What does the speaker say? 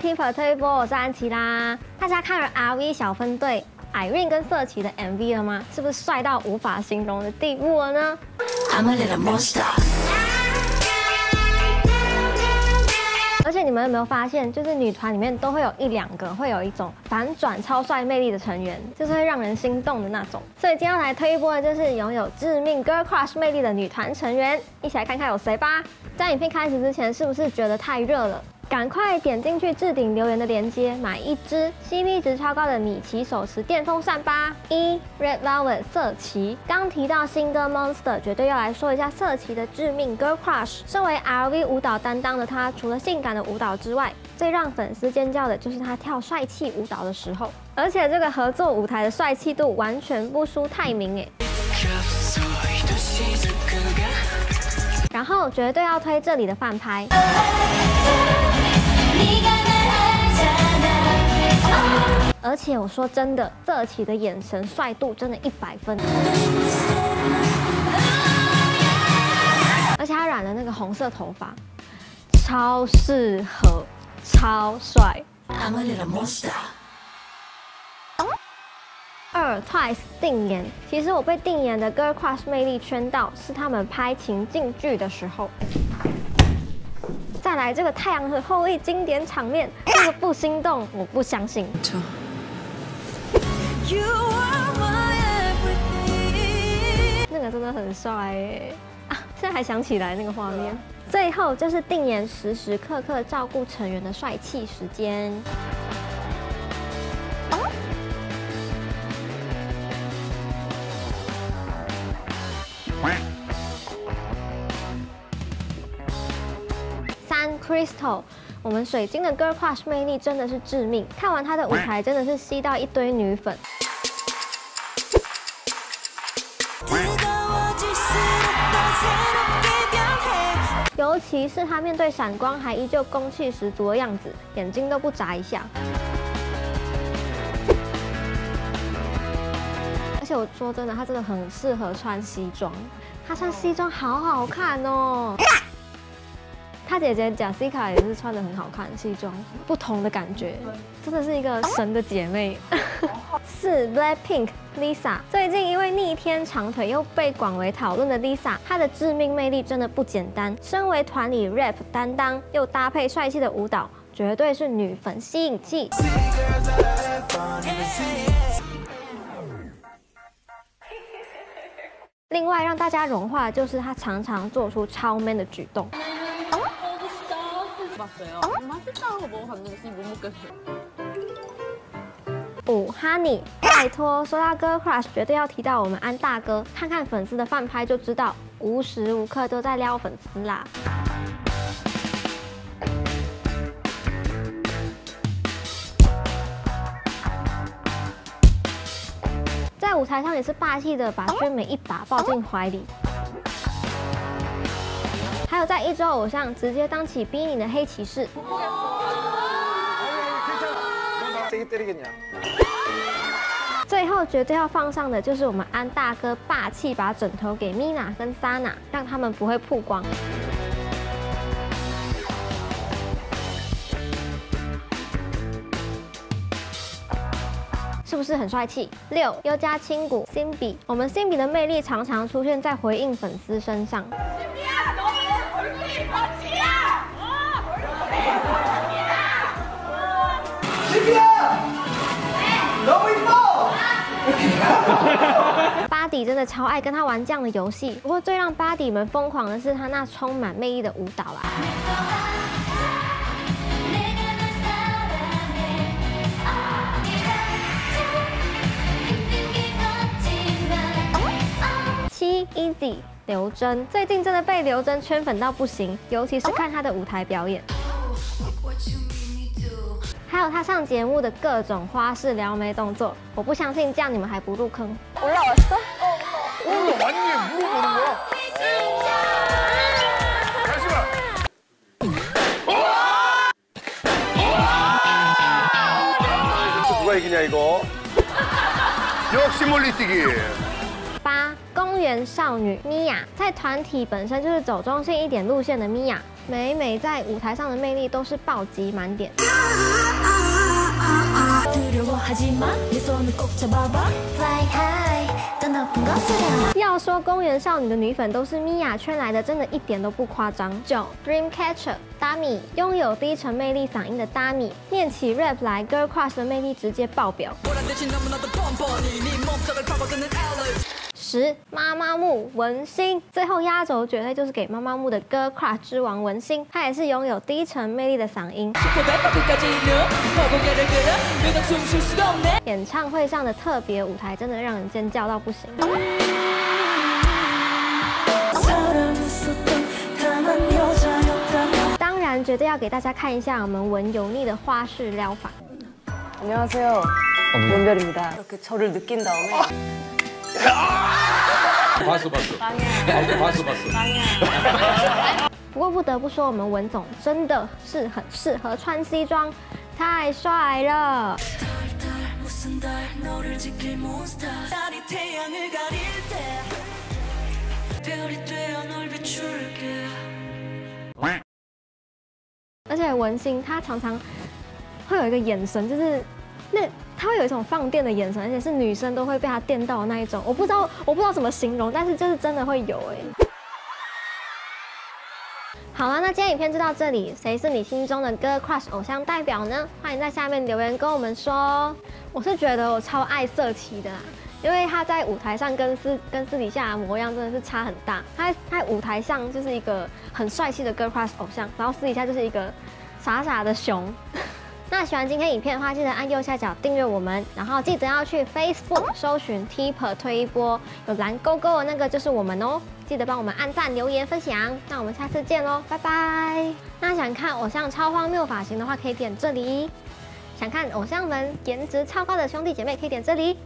TIPER 推播我是安琪拉，大家看了 RV 小分队 Irene 跟瑟琪的 MV 了吗？是不是帅到无法形容的地步了呢？ 而且你们有没有发现，就是女团里面都会有一两个会有一种反转超帅魅力的成员，就是会让人心动的那种。所以今天要来推一波的就是拥有致命 Girl Crush 魅力的女团成员，一起来看看有谁吧。在影片开始之前，是不是觉得太热了？赶快点进去置顶留言的链接，买一支 CP 值超高的米奇手持电风扇吧！Red Velvet 瑟琪，刚提到新歌 Monster， 绝对要来说一下瑟琪的致命 Girl Crush。身为 RV 舞蹈担当的她，除了性感的舞蹈之外，最让粉丝尖叫的就是她跳帅气舞蹈的时候，而且这个合作舞台的帅气度完全不输泰民耶。 然后绝对要推这里的饭拍。而且我说真的，瑟琪的眼神帅度真的100分。而且她染了那个红色头发，超适合，超帅。Twice 定颜，其实我被定颜的 Girl Crush 魅力圈到，是他们拍情境剧的时候。再来这个太阳的后裔经典场面，这个不心动我不相信。那个真的很帅哎！啊，现在还想起来那个画面。最后就是定颜时时刻刻照顾成员的帅气时间。 Crystal， 我们水晶的 Girl Crush 魅力真的是致命，看完她的舞台真的是吸到一堆女粉。尤其是她面对闪光还依旧攻气十足的样子，眼睛都不眨一下。而且我说真的，她真的很适合穿西装，她穿西装好好看哦。 她姐姐贾西卡也是穿得很好看，西装不同的感觉，真的是一个神的姐妹。4 Blackpink Lisa， 最近因为逆天长腿又被广为讨论的 Lisa， 她的致命魅力真的不简单。身为团里 rap 担当，又搭配帅气的舞蹈，绝对是女粉吸引器。另外让大家融化的就是她常常做出超 man 的举动。 5Honey， 拜托，说到 Girl Crush， 绝对要提到我们安大哥，看看粉丝的饭拍就知道，无时无刻都在撩粉丝啦。在舞台上也是霸气的把宣美一把抱进怀里。 还有在一周偶像直接当起逼你的黑骑士，最后绝对要放上的就是我们安大哥霸气把枕头给 Mina 跟 Sana， 让他们不会曝光。是不是很帅气？6优加青谷 Simbi， 我们 Simbi 的魅力常常出现在回应粉丝身上。 巴迪真的超爱跟他玩这样的游戏，不过最让巴迪们疯狂的是他那充满魅力的舞蹈啦。7 Easy 刘真最近真的被刘真圈粉到不行，尤其是看他的舞台表演。 还有他上节目的各种花式撩妹动作，我不相信这样你们还不入坑。8公园少女米娅，在团体本身就是走中性一点路线的米娅。每每在舞台上的魅力都是暴击满点。要说公园少女的女粉都是米娅圈来的，真的一点都不夸张。9 Dreamcatcher 达米拥有低沉魅力嗓音的达米，念起 rap 来 Girl Crush 的魅力直接爆表。10妈妈木文心，最后压轴绝对就是给妈妈木的 Girl Crush 之王文心，她也是拥有低沉魅力的嗓音。演唱会上的特别舞台真的让人尖叫到不行。当然，绝对要给大家看一下我们文油腻的花式撩法。안녕하세요，文별입니다。이렇게저를느낀다음에。 不过不得不说，我们文总真的是很适合穿西装，太帅了。而且文心他常常会有一个眼神，就是那。 他会有一种放电的眼神，而且是女生都会被他电到的那一种。我不知道怎么形容，但是就是真的会有哎。好了，那今天影片就到这里。谁是你心中的 Girl Crush 偶像代表呢？欢迎在下面留言跟我们说哦。我是觉得我超爱瑟琪的啦，因为他在舞台上跟私底下的模样真的是差很大。他在舞台上就是一个很帅气的 Girl Crush 偶像，然后私底下就是一个傻傻的熊。 那喜欢今天影片的话，记得按右下角订阅我们，然后记得要去 Facebook 搜寻 TIPER 推一波，有蓝勾勾的那个就是我们哦。记得帮我们按赞、留言、分享。那我们下次见喽，拜拜。那想看偶像超荒谬发型的话，可以点这里；想看偶像们颜值超高的兄弟姐妹，可以点这里。